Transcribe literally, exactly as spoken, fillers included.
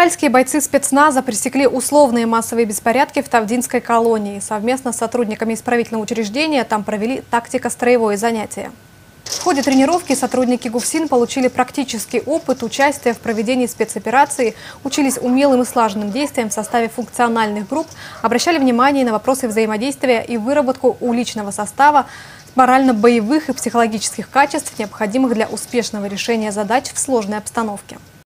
Уральские бойцы спецназа пресекли условные массовые беспорядки в Тавдинской колонии. Совместно с сотрудниками исправительного учреждения там провели тактико-строевое занятие. В ходе тренировки сотрудники ГУФСИН получили практический опыт участия в проведении спецоперации, учились умелым и слаженным действиям в составе функциональных групп, обращали внимание на вопросы взаимодействия и выработку у личного состава морально-боевых и психологических качеств, необходимых для успешного решения задач в сложной обстановке.